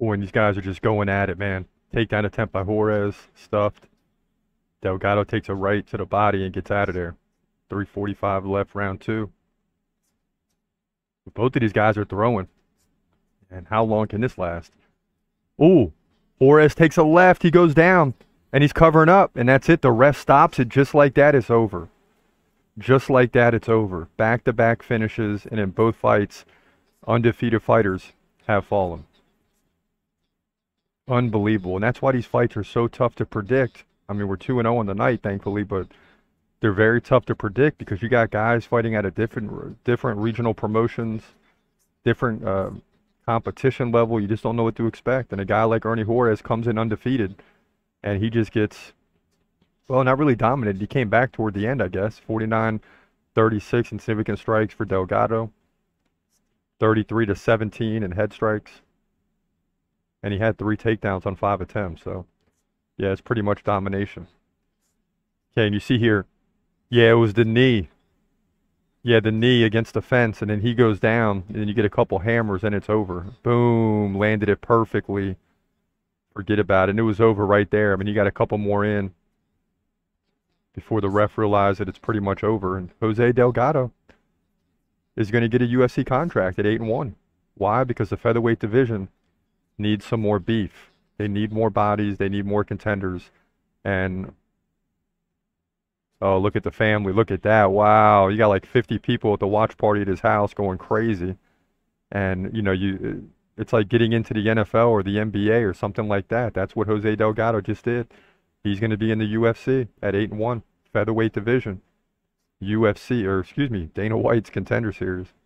Boy, and these guys are just going at it, man. Takedown attempt by Juarez, stuffed. Delgado takes a right to the body and gets out of there. 3:45 left, round two. Both of these guys are throwing. And how long can this last? Ooh, Juarez takes a left. He goes down, and he's covering up, and that's it. The ref stops it. Just like that, it's over. Just like that, it's over. Back-to-back finishes, and in both fights, undefeated fighters have fallen. Unbelievable, and that's why these fights are so tough to predict. I mean, we're 2-0 on the night, thankfully, but they're very tough to predict because you got guys fighting at a different regional promotions, different competition level. You just don't know what to expect. And a guy like Ernie Juarez comes in undefeated, and he just gets, well, not really dominated. He came back toward the end, I guess. 49-36 in significant strikes for Delgado, 33-17 in head strikes, and he had 3 takedowns on 5 attempts. So, yeah, it's pretty much domination. Okay, and you see here, yeah, it was the knee. Yeah, the knee against the fence, and then he goes down, and then you get a couple hammers, and it's over. Boom, landed it perfectly. Forget about it, and it was over right there. I mean, you got a couple more in before the ref realized that it's pretty much over. And Jose Delgado is going to get a UFC contract at 8-1. Why? Because the featherweight division needs some more beef. They need more bodies. They need more contenders. And, oh, look at the family. Look at that. Wow. You got like 50 people at the watch party at his house going crazy. And, you know, it's like getting into the NFL or the NBA or something like that. That's what Jose Delgado just did. He's going to be in the UFC at 8-1, featherweight division. Dana White's Contender Series.